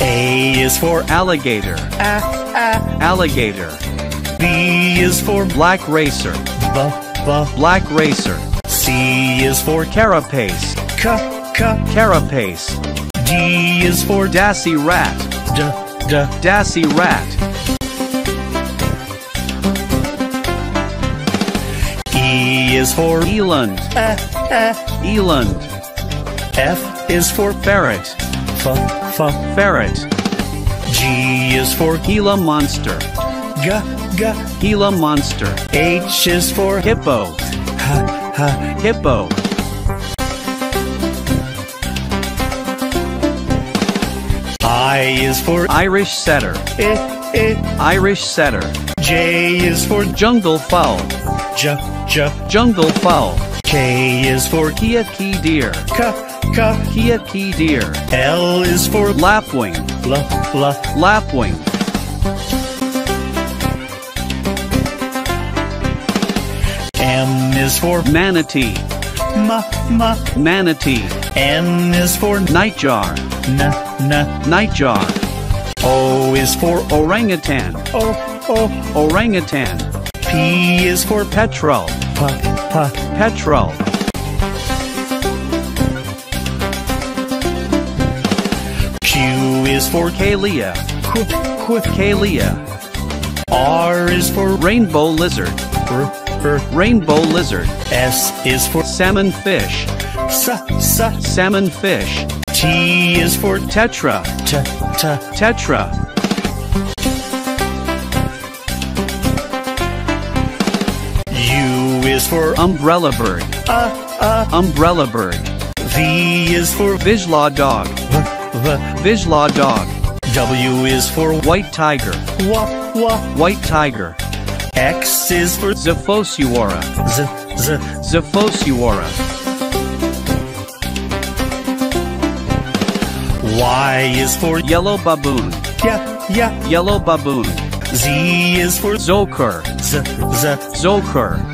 A is for alligator, alligator. B is for black racer, black racer. C is for carapace, carapace. D is for dassy rat, dassy rat. E is for eland, eland. F is for ferret, ferret. G is for Gila monster, Gila monster. H is for hippo, hippo. I is for Irish setter, Irish setter. J is for jungle fowl, jungle fowl. K is for kiakie deer, kiakie deer. L is for lapwing, lapwing. M is for manatee, manatee. N is for nightjar, nightjar. O is for orangutan, orangutan. P is for petrol, petrol. Q is for Kalia, Kalia. R is for rainbow lizard, rainbow lizard. S is for salmon fish, salmon fish. T is for tetra, tetra. U is for umbrella bird, umbrella bird. V is for vizsla dog, vizsla dog. W is for white tiger, white tiger. X is for zophos iuara, zophos iuara. Y is for yellow baboon, yellow baboon. Z is for zoker, zoker.